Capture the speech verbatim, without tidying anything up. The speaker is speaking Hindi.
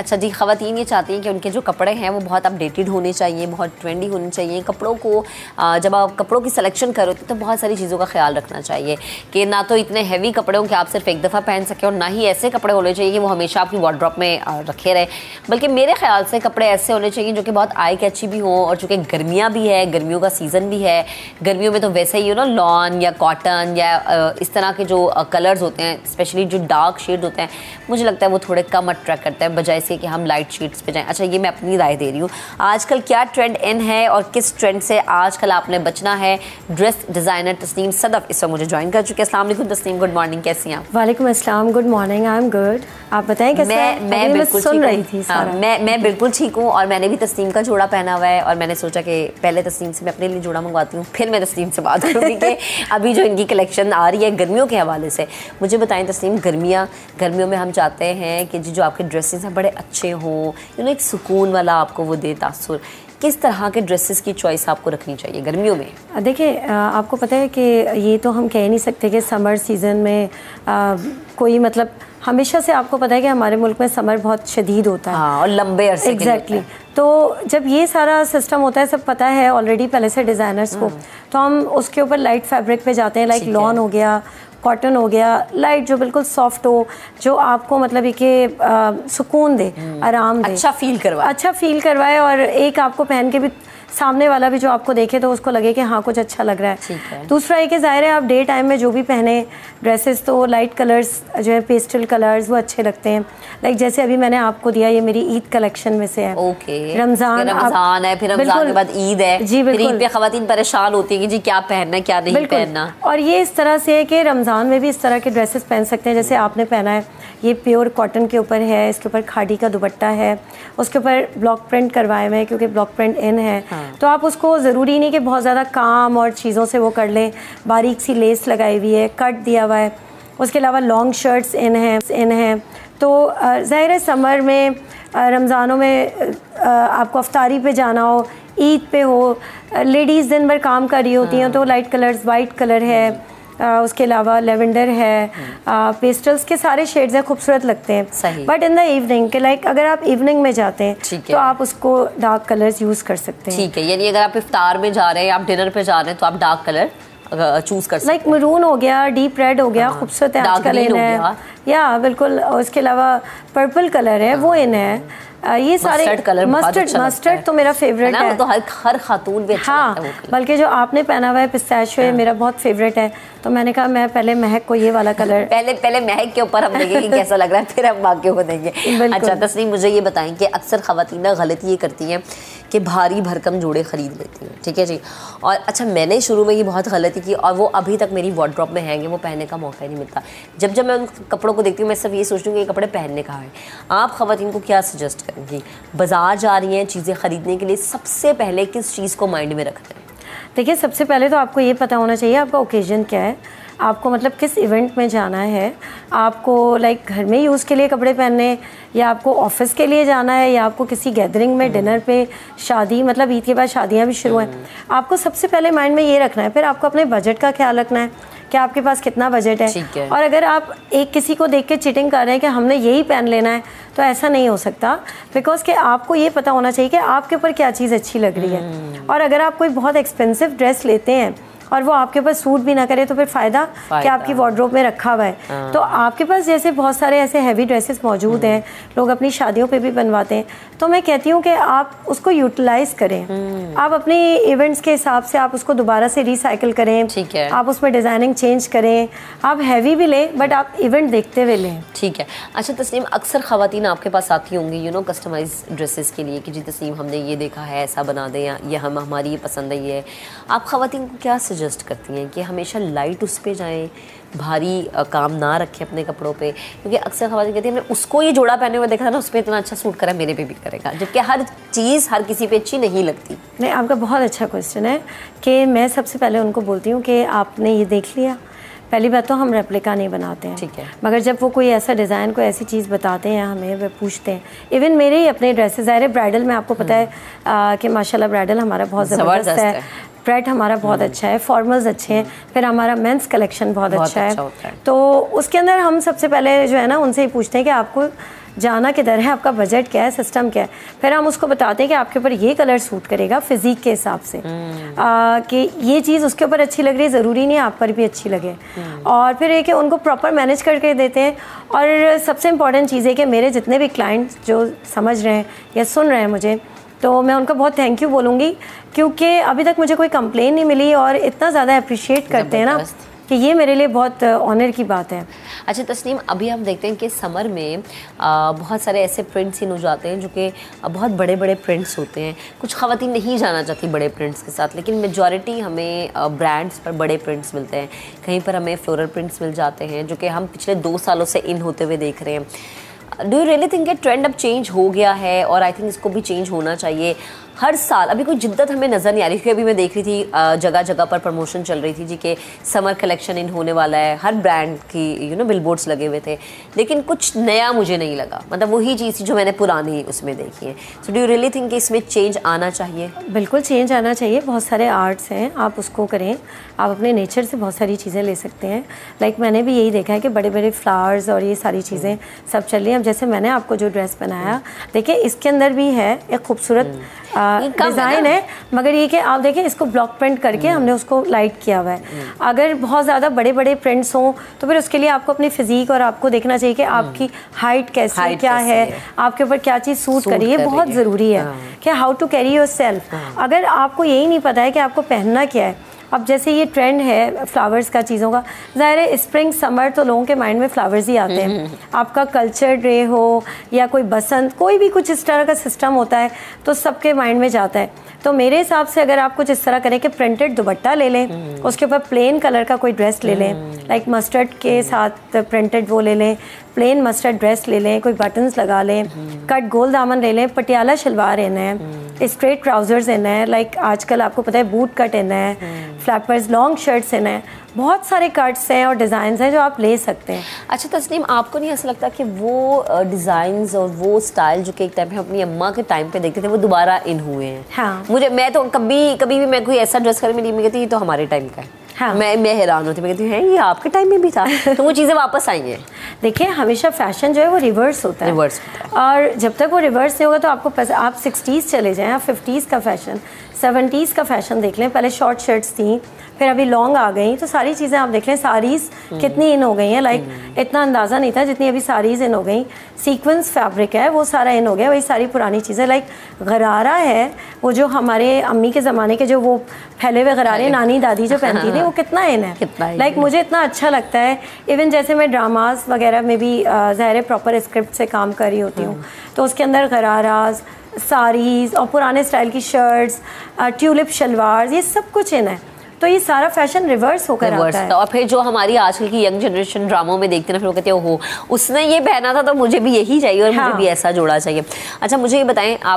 अच्छा जी, ख़वातीन ये चाहती हैं कि उनके जो कपड़े हैं वो बहुत अपडेटेड होने चाहिए, बहुत ट्रेंडी होने चाहिए। कपड़ों को जब आप कपड़ों की सिलेक्शन करो तो बहुत सारी चीज़ों का ख्याल रखना चाहिए कि ना तो इतने हैवी कपड़े हों कि आप सिर्फ एक दफ़ा पहन सकें, और ना ही ऐसे कपड़े होने चाहिए कि वो हमेशा आपकी वार्डरोब में रखे रहे, बल्कि मेरे ख्याल से कपड़े ऐसे होने चाहिए जो कि बहुत आई कैची भी हों। और चूँकि गर्मियाँ भी है, गर्मियों का सीज़न भी है, गर्मियों में तो वैसे ही हो ना लॉन या कॉटन या इस तरह के जो कलर्स होते हैं, स्पेशली जो डार्क शेड होते हैं, मुझे लगता है वो थोड़े कम अट्रैक्ट करते हैं बजाय इसके कि हम लाइट शेड्स पे जाएं। अच्छा, ये मैं अपनी राय दे रही हूँ। आजकल क्या ट्रेंड इन है और किस ट्रेंड से आजकल आपने बचना है। ड्रेस डिज़ाइनर तस्नीम सदफ इस वक्त मुझे ज्वाइन कर चुके हैं। अस्सलाम वालेकुम तस्नीम, गुड मॉर्निंग, कैसी हैं आप? वालेकुम अस्सलाम, good morning, I am good, आप बताएं कैसे? मैं मैं बिल्कुल सुन रही थी, मैं मैं बिल्कुल ठीक हूँ। और मैंने भी तस्नीम का जोड़ा पहना हुआ है और मैंने सोचा कि पहले तस्नीम से मैं अपने लिए जोड़ा मंगवाती हूँ, फिर मैं तस्नीम से बात करूँगी कि अभी जो इनकी कलेक्शन आ रही है गर्मियों के हवाले से। मुझे बताएं तस्नीम, गर्मियाँ गर्मियों में हम चाहते हैं कि जो आपके ड्रेसेस हैं बड़े अच्छे हों, यू नो एक सुकून वाला आपको वो दे तासुर, किस तरह के ड्रेसेस की चॉइस आपको रखनी चाहिए गर्मियों में? देखिए, आपको पता है कि ये तो हम कह नहीं सकते कि समर सीज़न में आ, कोई मतलब हमेशा से आपको पता है कि हमारे मुल्क में समर बहुत शदीद होता है। हाँ, और लंबे अरसे एग्जैक्टली exactly. तो जब ये सारा सिस्टम होता है, सब पता है ऑलरेडी पहले से डिज़ाइनर्स को, तो हम उसके ऊपर लाइट फैब्रिक पे जाते हैं, लाइक लॉन हो गया, कॉटन हो गया, लाइट जो बिल्कुल सॉफ्ट हो, जो आपको मतलब ये कि सुकून दे, आराम दे, अच्छा फील करवाए अच्छा फील करवाए और एक आपको पहन के भी सामने वाला भी जो आपको देखे तो उसको लगे कि हाँ कुछ अच्छा लग रहा है, है। दूसरा ये कि ज़ाहिर है आप डे टाइम में जो भी पहने ड्रेसेस, तो लाइट कलर्स जो है पेस्टल कलर्स वो अच्छे लगते हैं। लाइक जैसे अभी मैंने आपको दिया, ये मेरी ईद कलेक्शन में से है। ओके, रमज़ान रमज़ान है, फिर रमज़ान के बाद ईद है जी, बिल्कुल। ईद पे ख़वातीन परेशान होती है कि जी क्या पहनना है क्या नहीं पहनना, और ये इस तरह से है कि रमज़ान में भी इस तरह के ड्रेसेस पहन सकते हैं जैसे आपने पहना है। ये प्योर कॉटन के ऊपर है, इसके ऊपर खाड़ी का दुपट्टा है, उसके ऊपर ब्लॉक प्रिंट करवाए हुए हैं क्योंकि ब्लॉक प्रिंट इन है, तो आप उसको ज़रूरी नहीं कि बहुत ज़्यादा काम और चीज़ों से वो कर लें। बारीक सी लेस लगाई हुई है, कट दिया हुआ है। उसके अलावा लॉन्ग शर्ट्स इन हैं इन हैं तो ज़ाहिर है समर में, रमज़ानों में आपको अफ्तारी पे जाना हो, ईद पे हो, लेडीज़ दिन भर काम कर रही होती हैं, तो लाइट कलर्स, वाइट कलर है, आ, उसके अलावा लेवेंडर है, आ, पेस्टल्स के सारे शेड्स हैं, खूबसूरत लगते हैं। बट इन द इवनिंग के लाइक अगर आप इवनिंग में जाते हैं तो आप उसको डार्क कलर्स यूज़ कर सकते हैं। ठीक है, यानी अगर आप इफ्तार में जा रहे हैं, आप डिनर पे जा रहे हैं, तो आप डार्क कलर चूज़ कर सकते हैं, लाइक मरून हो गया, डीप रेड हो गया, खूबसूरत है आजकल इन है, या बिल्कुल। उसके अलावा पर्पल कलर है वो इन है, ये सारे मस्टर्ड कलर, मस्टर्ड मस्टर्ड तो मेरा फेवरेट है, है। तो हर हर खातून भी अच्छा लगता है। हाँ, बल्कि जो आपने पहना हुआ है पिस्ताशियो मेरा बहुत फेवरेट है, तो मैंने कहा मैं पहले महक को ये वाला कलर पहले पहले महक के ऊपर हम देखेंगे कैसा लग रहा है, फिर हम बाकी को देंगे। अच्छा तस्नीम, मुझे ये बताएं कि अक्सर ख़वातीन गलती ये करती हैं कि भारी भरकम जोड़े ख़रीद लेती हैं, ठीक है जी, और अच्छा मैंने शुरू में ये बहुत गलती की और वो अभी तक मेरी वार्डरोब में हैंगे, वो पहनने का मौका ही नहीं मिलता। जब जब मैं उन कपड़ों को देखती हूँ मैं सिर्फ ये सोचती हूँ कि ये कपड़े पहनने का है। आप ख़वातीन को क्या सजेस्ट करेंगी? बाज़ार जा रही हैं चीज़ें ख़रीदने के लिए, सबसे पहले किस चीज़ को माइंड में रखते हैं? देखिए, सबसे पहले तो आपको ये पता होना चाहिए आपका ओकेज़न क्या है, आपको मतलब किस इवेंट में जाना है, आपको लाइक घर में यूज़ के लिए कपड़े पहनने, या आपको ऑफिस के लिए जाना है, या आपको किसी गैदरिंग में, डिनर पे, शादी, मतलब ईद के बाद शादियां भी शुरू हैं। आपको सबसे पहले माइंड में ये रखना है। फिर आपको अपने बजट का ख्याल रखना है कि आपके पास कितना बजट है, है। और अगर आप एक किसी को देख के चीटिंग कर रहे हैं कि हमने यही पहन लेना है, तो ऐसा नहीं हो सकता, बिकॉज कि आपको ये पता होना चाहिए कि आपके ऊपर क्या चीज़ अच्छी लग रही है। और अगर आप कोई बहुत एक्सपेंसिव ड्रेस लेते हैं और वो आपके ऊपर सूट भी ना करे, तो फिर फ़ायदा कि आपकी वार्डरोब में रखा हुआ है। तो आपके पास जैसे बहुत सारे ऐसे हैवी ड्रेसेस मौजूद हैं, लोग अपनी शादियों पे भी बनवाते हैं, तो मैं कहती हूँ कि आप उसको यूटिलाइज़ करें, आप अपने इवेंट्स के हिसाब से आप उसको दोबारा से रिसाइकिल करें, ठीक है, आप उसमें डिज़ाइनिंग चेंज करें, आप हैवी भी लें बट आप इवेंट देखते हुए लें, ठीक है। अच्छा तस्नीम, अक्सर ख़वातीन आपके पास आती होंगी यू नो कस्टमाइज ड्रेसेस के लिए कि जी तस्नीम हमने ये देखा है, ऐसा बना दें, या हम हमारी ये पसंद है ये। आप ख़वातीन को क्या सजेस्ट करती हैं कि हमेशा लाइट उस पे जाएं, भारी काम ना रखें अपने कपड़ों पे? क्योंकि अक्सर ख़वातीन कहती हैं हमने उसको ये जोड़ा पहने हुए देखा था ना, उस पर इतना अच्छा सूट करा, मेरे पे भी करेगा, जबकि हर चीज़ हर किसी पे अच्छी नहीं लगती। नहीं, आपका बहुत अच्छा क्वेश्चन है कि मैं सबसे पहले उनको बोलती हूँ कि आपने ये देख लिया। पहली बात तो हम रेप्लिका नहीं बनाते हैं, ठीक है, मगर जब वो कोई ऐसा डिज़ाइन, कोई ऐसी चीज़ बताते हैं हमें, वे पूछते हैं, इवन मेरे ही अपने ड्रेसेस, ज़ाहिर है ब्राइडल में आपको पता है कि माशाल्लाह ब्राइडल हमारा बहुत ज़बरदस्त है, ब्राइड हमारा बहुत अच्छा है, फॉर्मल्स अच्छे हैं, फिर हमारा मेंस कलेक्शन बहुत, बहुत अच्छा, अच्छा है।, है तो उसके अंदर हम सबसे पहले जो है ना उनसे ही पूछते हैं कि आपको जाना किधर है, आपका बजट क्या है, सिस्टम क्या है, फिर हम उसको बताते हैं कि आपके ऊपर ये कलर सूट करेगा फिजिक के हिसाब से, कि ये चीज़ उसके ऊपर अच्छी लग रही है, ज़रूरी नहीं है आप पर भी अच्छी लगे। और फिर ये कि उनको प्रॉपर मैनेज करके देते हैं। और सबसे इम्पॉर्टेंट चीज़ है कि मेरे जितने भी क्लाइंट्स जो समझ रहे हैं या सुन रहे हैं मुझे, तो मैं उनका बहुत थैंक यू बोलूँगी, क्योंकि अभी तक मुझे कोई कंप्लेन नहीं मिली और इतना ज़्यादा अप्रिशिएट करते हैं ना कि ये मेरे लिए बहुत ऑनर की बात है। अच्छा तस्नीम, अभी हम देखते हैं कि समर में आ, बहुत सारे ऐसे प्रिंट्स इन हो जाते हैं जो कि बहुत बड़े बड़े प्रिंट्स होते हैं। कुछ ख़वातीन नहीं जाना चाहती बड़े प्रिंट्स के साथ, लेकिन मेजॉरिटी हमें ब्रांड्स पर बड़े प्रिंट्स मिलते हैं, कहीं पर हमें फ्लोरल प्रिंट्स मिल जाते हैं जो कि हम पिछले दो सालों से इन होते हुए देख रहे हैं। डू यू रियली थिंक कि ट्रेंड अब चेंज हो गया है और आई थिंक इसको भी चेंज होना चाहिए? हर साल अभी कोई जिद्दत हमें नज़र नहीं आ रही, क्योंकि अभी मैं देख रही थी जगह जगह पर प्रमोशन चल रही थी जी कि समर कलेक्शन इन होने वाला है, हर ब्रांड की यू नो बिलबोर्ड्स लगे हुए थे, लेकिन कुछ नया मुझे नहीं लगा, मतलब वही चीज़ जो मैंने पुरानी उसमें देखी है। So do you really think कि इसमें चेंज आना चाहिए? बिल्कुल चेंज आना चाहिए। बहुत सारे आर्ट्स हैं, आप उसको करें, आप अपने नेचर से बहुत सारी चीज़ें ले सकते हैं। लाइक मैंने भी यही देखा है कि बड़े बड़े फ्लावर्स और ये सारी चीज़ें सब चल रही हैं। जैसे मैंने आपको जो ड्रेस पहनाया, देखिए इसके अंदर भी है एक खूबसूरत डिज़ाइन है, मगर ये कि आप देखें इसको ब्लॉक प्रिंट करके हमने उसको लाइट किया हुआ है। अगर बहुत ज़्यादा बड़े बड़े प्रिंट्स हों तो फिर उसके लिए आपको अपनी फिजिक और आपको देखना चाहिए कि आपकी हाइट कैसी है, क्या है, आपके ऊपर क्या चीज़ सूट करिए। बहुत ज़रूरी है कि how to carry yourself. अगर आपको यही नहीं पता है कि आपको पहनना क्या है, अब जैसे ये ट्रेंड है फ्लावर्स का, चीज़ों का, ज़ाहिर है स्प्रिंग समर तो लोगों के माइंड में फ्लावर्स ही आते हैं। आपका कल्चर डे हो या कोई बसंत, कोई भी कुछ इस तरह का सिस्टम होता है तो सबके माइंड में जाता है। तो मेरे हिसाब से अगर आप कुछ इस तरह करें कि प्रिंटेड दुपट्टा ले लें, उसके ऊपर प्लेन कलर का कोई ड्रेस ले लें, लाइक मस्टर्ड के साथ प्रिंटेड वो ले लें, प्लेन मस्टर्ड ड्रेस ले लें, कोई बटन्स लगा लें, कट गोल दामन ले लें, पटियाला शलवार इन है, स्ट्रेट ट्राउजर्स इन है, लाइक आजकल आपको पता है बूट कट इन है, फ्लैपर्स लॉन्ग शर्ट्स इन है, बहुत सारे कट्स हैं और डिज़ाइंस हैं जो आप ले सकते हैं। अच्छा तस्नीम, आपको नहीं ऐसा लगता कि वो डिज़ाइंस और वो स्टाइल जो कि एक टाइम पे अपनी अम्मा के टाइम पे देखते थे वो दोबारा इन हुए हैं? हाँ, मुझे मैं तो कभी कभी भी मैं कोई ऐसा ड्रेस कर मेरी कहती ये तो हमारे टाइम का है। हाँ, मैं मैं हैरान होती, मैं कहती हूँ ये आपके टाइम में भी था। तो वो चीज़ें वापस आई हैं। देखिए हमेशा फैशन जो है वो रिवर्स होता है, रिवर्स होता है। और जब तक वो रिवर्स नहीं होगा तो आपको पस, आप सिक्सटीज़ चले जाएँ, आप फिफ्टीज़ का फैशन, सेवेंटीज़ का फैशन देख लें। पहले शॉर्ट शर्ट्स थी, फिर अभी लॉन्ग आ गई, तो सारी चीज़ें आप देख लें। साड़ीज़ कितनी इन हो गई हैं, लाइक इतना अंदाज़ा नहीं था जितनी अभी साड़ीज़ इन हो गई। सीक्वेंस फैब्रिक है वो सारा इन हो गया, वही सारी पुरानी चीज़ें। लाइक गरारा है, वो जो हमारे अम्मी के ज़माने के जो वो फैले हुए गरारे नानी दादी जो पहनती थी वो कितना इन है। लाइक मुझे इतना अच्छा लगता है। इवन जैसे मैं ड्रामास वगैरह में भी ज़ाहिर प्रॉपर स्क्रिप्ट से काम कर रही होती हूँ, तो उसके अंदर गराराज, साड़ीज़ और पुराने स्टाइल की शर्ट्स, ट्यूलिप शलवार, ये सब कुछ इन है। तो ये सारा फैशन रिवर्स होकर आता है। और फिर जो हमारी आजकल की यंग जनरेशन ड्रामों में देखते ना, फिर वो कहते हैं ओहो उसने ये पहना था तो मुझे भी यही चाहिए और हाँ। मुझे भी ऐसा जोड़ा चाहिए। अच्छा मुझे ये बताएं,